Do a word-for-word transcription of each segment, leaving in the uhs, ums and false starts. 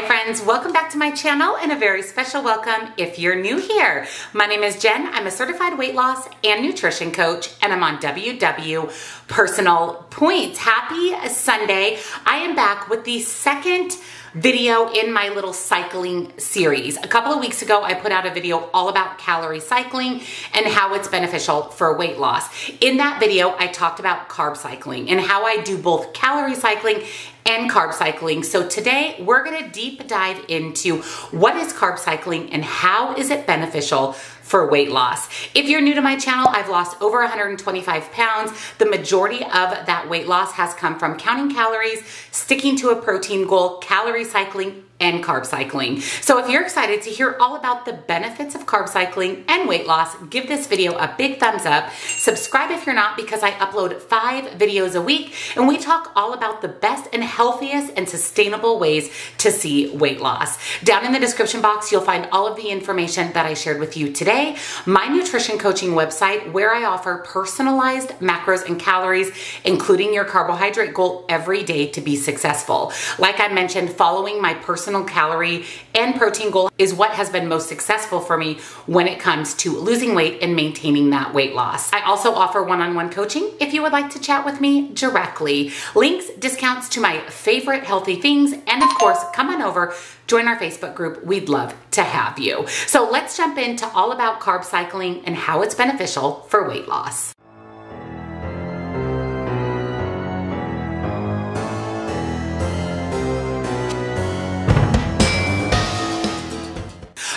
Hi friends, welcome back to my channel and a very special welcome if you're new here. My name is Jen, I'm a certified weight loss and nutrition coach and I'm on W W Personal Points. Happy Sunday. I am back with the second video in my little cycling series. A couple of weeks ago, I put out a video all about calorie cycling and how it's beneficial for weight loss. In that video, I talked about carb cycling and how I do both calorie cycling and carb cycling. So today we're gonna deep dive into what is carb cycling and how is it beneficial for weight loss. If you're new to my channel, I've lost over one hundred twenty-five pounds. The majority of that weight loss has come from counting calories, sticking to a protein goal, calorie cycling, and carb cycling. So if you're excited to hear all about the benefits of carb cycling and weight loss, give this video a big thumbs up. Subscribe if you're not, because I upload five videos a week and we talk all about the best and healthiest and sustainable ways to see weight loss. Down in the description box, you'll find all of the information that I shared with you today, my nutrition coaching website where I offer personalized macros and calories, including your carbohydrate goal every day to be successful. Like I mentioned, following my personal Personal calorie and protein goal is what has been most successful for me when it comes to losing weight and maintaining that weight loss. I also offer one-on-one coaching if you would like to chat with me directly. Links, discounts to my favorite healthy things, and of course, come on over, join our Facebook group. We'd love to have you. So let's jump into all about carb cycling and how it's beneficial for weight loss.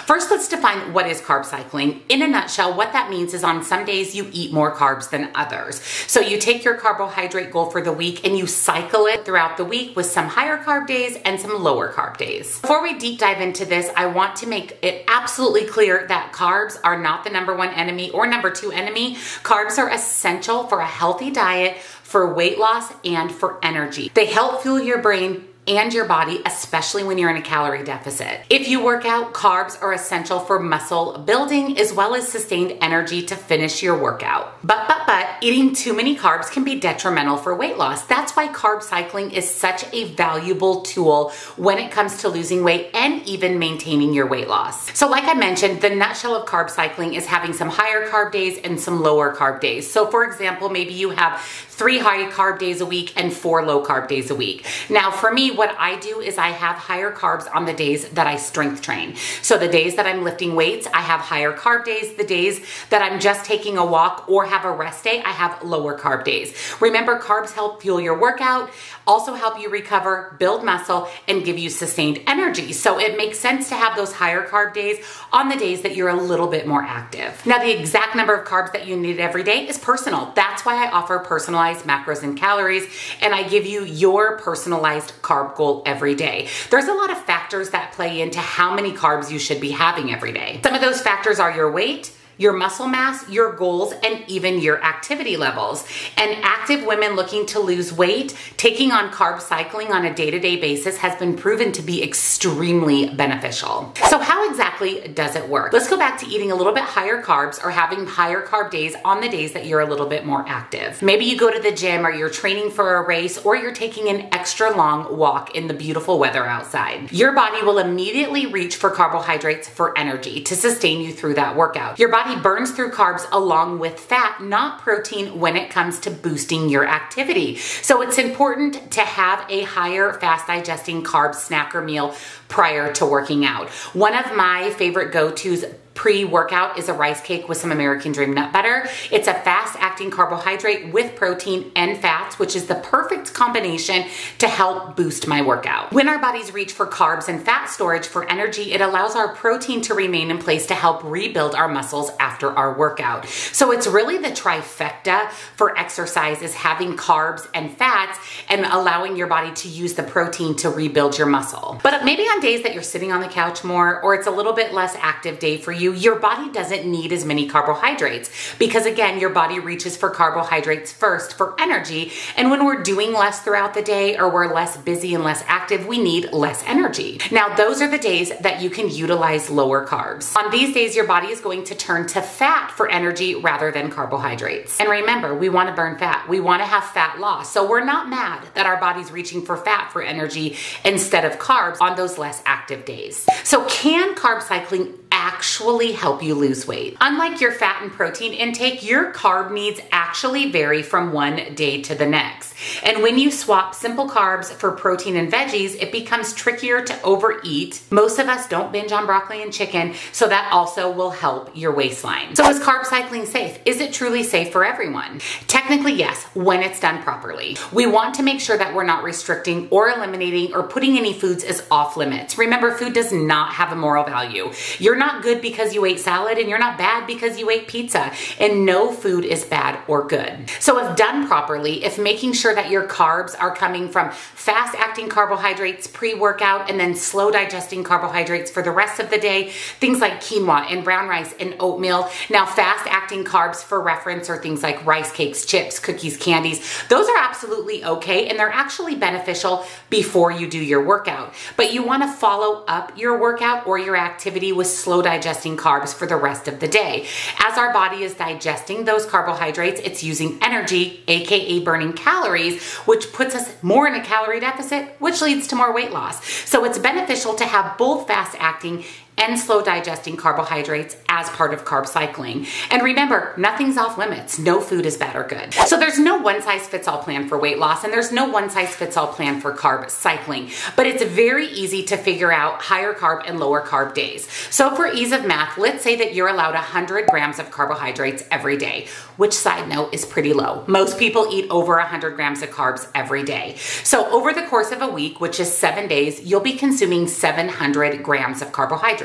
First, let's define what is carb cycling. In a nutshell, what that means is on some days you eat more carbs than others. So you take your carbohydrate goal for the week and you cycle it throughout the week with some higher carb days and some lower carb days. Before we deep dive into this, I want to make it absolutely clear that carbs are not the number one enemy or number two enemy. Carbs are essential for a healthy diet, for weight loss, and for energy. They help fuel your brain and your body, especially when you're in a calorie deficit. If you work out, carbs are essential for muscle building as well as sustained energy to finish your workout. But, but, but, eating too many carbs can be detrimental for weight loss. That's why carb cycling is such a valuable tool when it comes to losing weight and even maintaining your weight loss. So like I mentioned, the nutshell of carb cycling is having some higher carb days and some lower carb days. So for example, maybe you have three high carb days a week and four low carb days a week. Now for me, what I do is I have higher carbs on the days that I strength train. So the days that I'm lifting weights, I have higher carb days. The days that I'm just taking a walk or have a rest day, I have lower carb days. Remember, carbs help fuel your workout, also help you recover, build muscle, and give you sustained energy. So it makes sense to have those higher carb days on the days that you're a little bit more active. Now, the exact number of carbs that you need every day is personal. That's why I offer personalized macros and calories, and I give you your personalized carb goal every day. There's a lot of factors that play into how many carbs you should be having every day. Some of those factors are your weight, your muscle mass, your goals, and even your activity levels. And active women looking to lose weight, taking on carb cycling on a day-to-day basis has been proven to be extremely beneficial. So how exactly does it work? Let's go back to eating a little bit higher carbs or having higher carb days on the days that you're a little bit more active. Maybe you go to the gym or you're training for a race or you're taking an extra long walk in the beautiful weather outside. Your body will immediately reach for carbohydrates for energy to sustain you through that workout. Your body burns through carbs along with fat, not protein, when it comes to boosting your activity. So it's important to have a higher fast digesting carb snack or meal prior to working out. One of my favorite go-tos pre-workout is a rice cake with some American Dream nut butter. It's a fast-acting carbohydrate with protein and fats, which is the perfect combination to help boost my workout. When our bodies reach for carbs and fat storage for energy, it allows our protein to remain in place to help rebuild our muscles after our workout. So it's really the trifecta for exercise, is having carbs and fats and allowing your body to use the protein to rebuild your muscle. But maybe on days that you're sitting on the couch more, or it's a little bit less active day for you, you, your body doesn't need as many carbohydrates because again, your body reaches for carbohydrates first for energy. And when we're doing less throughout the day or we're less busy and less active, we need less energy. Now, those are the days that you can utilize lower carbs. On these days, your body is going to turn to fat for energy rather than carbohydrates. And remember, we want to burn fat. We want to have fat loss. So we're not mad that our body's reaching for fat for energy instead of carbs on those less active days. So can carb cycling actually help you lose weight? Unlike your fat and protein intake, your carb needs actually vary from one day to the next. And when you swap simple carbs for protein and veggies, it becomes trickier to overeat. Most of us don't binge on broccoli and chicken, so that also will help your waistline. So is carb cycling safe? Is it truly safe for everyone? Technically, yes, when it's done properly. We want to make sure that we're not restricting or eliminating or putting any foods as off limits. Remember, food does not have a moral value. You're not good because you ate salad, and you're not bad because you ate pizza, and no food is bad or good. So if done properly, if making sure that your carbs are coming from fast acting carbohydrates, pre-workout, and then slow digesting carbohydrates for the rest of the day, things like quinoa and brown rice and oatmeal. Now, fast acting carbs for reference are things like rice cakes, chips, cookies, candies. Those are absolutely okay, and they're actually beneficial before you do your workout, but you want to follow up your workout or your activity with slow digesting carbs for the rest of the day. As our body is digesting those carbohydrates, it's using energy, aka burning calories, which puts us more in a calorie deficit, which leads to more weight loss. So it's beneficial to have both fast acting and slow digesting carbohydrates as part of carb cycling. And remember, nothing's off limits. No food is bad or good. So there's no one size fits all plan for weight loss, and there's no one size fits all plan for carb cycling, but it's very easy to figure out higher carb and lower carb days. So for ease of math, let's say that you're allowed one hundred grams of carbohydrates every day, which side note is pretty low. Most people eat over one hundred grams of carbs every day. So over the course of a week, which is seven days, you'll be consuming seven hundred grams of carbohydrates.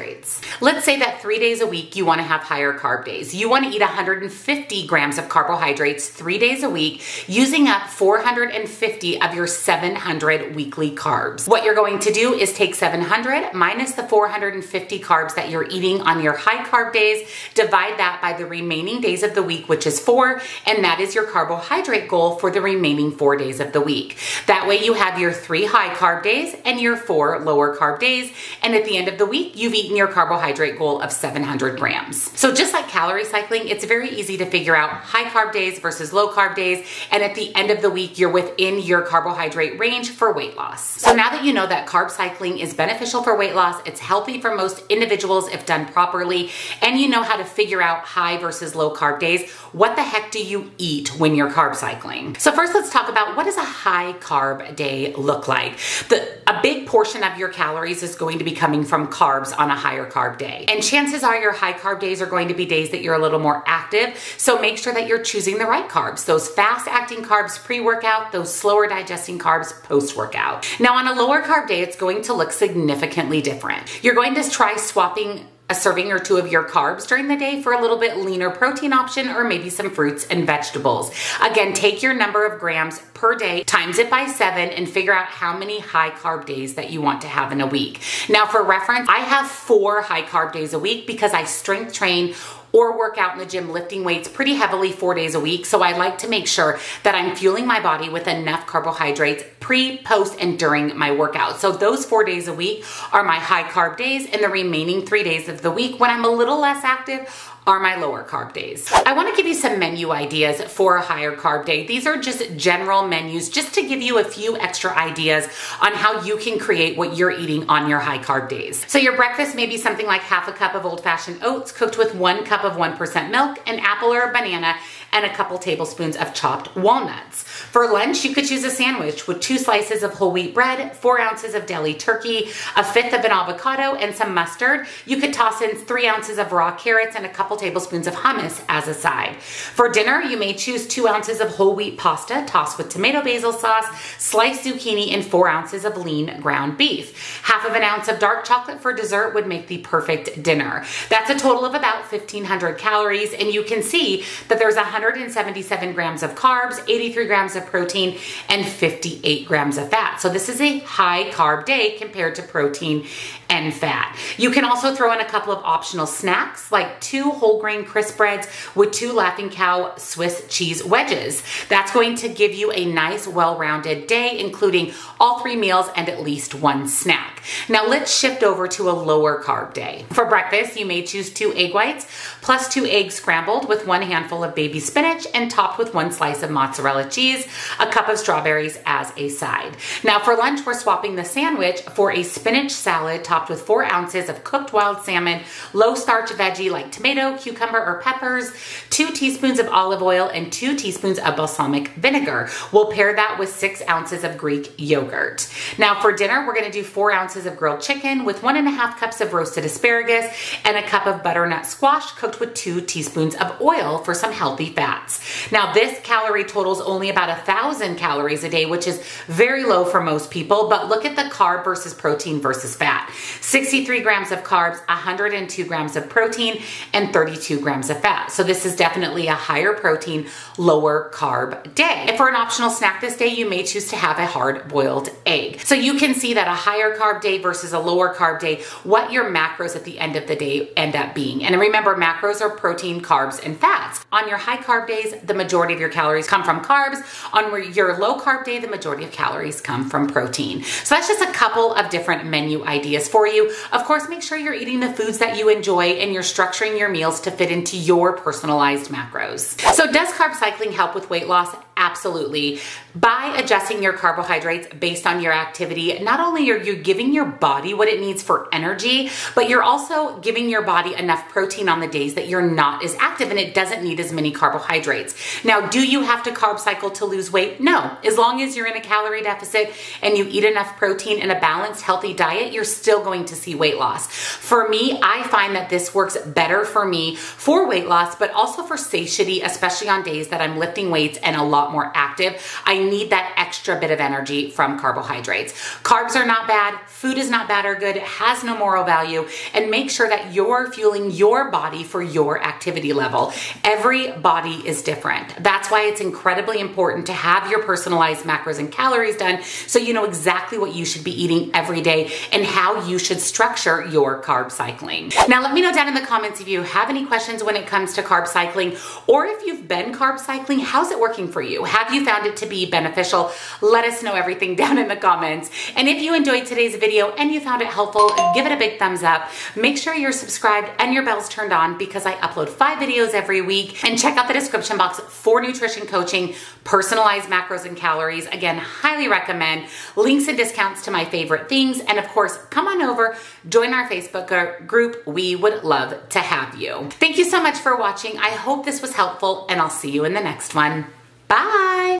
Let's say that three days a week, you want to have higher carb days. You want to eat one hundred fifty grams of carbohydrates three days a week, using up four hundred fifty of your seven hundred weekly carbs. What you're going to do is take seven hundred minus the four hundred fifty carbs that you're eating on your high carb days, divide that by the remaining days of the week, which is four, and that is your carbohydrate goal for the remaining four days of the week. That way you have your three high carb days and your four lower carb days, and at the end of the week, you've eaten your carbohydrate goal of seven hundred grams. So just like calorie cycling, it's very easy to figure out high carb days versus low carb days. And at the end of the week, you're within your carbohydrate range for weight loss. So now that you know that carb cycling is beneficial for weight loss, it's healthy for most individuals if done properly, and you know how to figure out high versus low carb days, what the heck do you eat when you're carb cycling? So first let's talk about what does a high carb day look like? The, a big portion of your calories is going to be coming from carbs on a higher carb day. And chances are your high carb days are going to be days that you're a little more active. So make sure that you're choosing the right carbs, those fast acting carbs pre-workout, those slower digesting carbs post-workout. Now on a lower carb day, it's going to look significantly different. You're going to try swapping a serving or two of your carbs during the day for a little bit leaner protein option, or maybe some fruits and vegetables. Again, take your number of grams per day, times it by seven, and figure out how many high carb days that you want to have in a week. Now for reference, I have four high carb days a week because I strength train or work out in the gym lifting weights pretty heavily four days a week. So I like to make sure that I'm fueling my body with enough carbohydrates pre, post, and during my workout. So those four days a week are my high carb days, and the remaining three days of the week when I'm a little less active are my lower carb days. I wanna give you some menu ideas for a higher carb day. These are just general menus, just to give you a few extra ideas on how you can create what you're eating on your high carb days. So your breakfast may be something like half a cup of old fashioned oats cooked with one cup of one percent milk, an apple or a banana, and a couple tablespoons of chopped walnuts. For lunch, you could choose a sandwich with two slices of whole wheat bread, four ounces of deli turkey, a fifth of an avocado, and some mustard. You could toss in three ounces of raw carrots and a couple tablespoons of hummus as a side. For dinner, you may choose two ounces of whole wheat pasta tossed with tomato basil sauce, sliced zucchini, and four ounces of lean ground beef. Half of an ounce of dark chocolate for dessert would make the perfect dinner. That's a total of about fifteen hundred calories, and you can see that there's one hundred seventy-seven grams of carbs, eighty-three grams of of protein and fifty-eight grams of fat. So this is a high carb day compared to protein and fat. You can also throw in a couple of optional snacks like two whole grain crisp breads with two Laughing Cow Swiss cheese wedges. That's going to give you a nice well-rounded day, including all three meals and at least one snack. Now let's shift over to a lower carb day. For breakfast, you may choose two egg whites plus two eggs scrambled with one handful of baby spinach and topped with one slice of mozzarella cheese, a cup of strawberries as a side. Now for lunch, we're swapping the sandwich for a spinach salad topped with four ounces of cooked wild salmon, low starch veggie like tomato, cucumber, or peppers, two teaspoons of olive oil, and two teaspoons of balsamic vinegar. We'll pair that with six ounces of Greek yogurt. Now for dinner, we're gonna do four ounces of grilled chicken with one and a half cups of roasted asparagus and a cup of butternut squash cooked with two teaspoons of oil for some healthy fats. Now this calorie totals only about a thousand calories a day, which is very low for most people, but look at the carb versus protein versus fat. sixty-three grams of carbs, one hundred two grams of protein, and thirty-two grams of fat. So this is definitely a higher protein, lower carb day. And for an optional snack this day, you may choose to have a hard boiled egg. So you can see that a higher carb day versus a lower carb day, what your macros at the end of the day end up being. And remember, macros are protein, carbs, and fats. On your high carb days, the majority of your calories come from carbs. On your low carb day, the majority of calories come from protein. So that's just a couple of different menu ideas for you. Of course, make sure you're eating the foods that you enjoy and you're structuring your meals to fit into your personalized macros. So does carb cycling help with weight loss? Absolutely. By adjusting your carbohydrates based on your activity, not only are you giving your body what it needs for energy, but you're also giving your body enough protein on the days that you're not as active and it doesn't need as many carbohydrates. Now, do you have to carb cycle to lose weight? No. As long as you're in a calorie deficit and you eat enough protein and a balanced, healthy diet, you're still going to see weight loss. For me, I find that this works better for me for weight loss, but also for satiety, especially on days that I'm lifting weights and a lot more active. I need that extra bit of energy from carbohydrates. Carbs are not bad. Food is not bad or good. It has no moral value. And make sure that you're fueling your body for your activity level. Every body is different. That's why it's incredibly important to have your personalized macros and calories done so you know exactly what you should be eating every day and how you should structure your carb cycling. Now, let me know down in the comments if you have any questions when it comes to carb cycling, or if you've been carb cycling, how's it working for you? Have you found it to be beneficial? Let us know everything down in the comments. And if you enjoyed today's video and you found it helpful, give it a big thumbs up. Make sure you're subscribed and your bell's turned on because I upload five videos every week. And check out the description box for nutrition coaching, personalized macros and calories. Again, highly recommend. Links and discounts to my favorite things. And of course, come on over, join our Facebook group. We would love to have you. Thank you so much for watching. I hope this was helpful and I'll see you in the next one. Bye.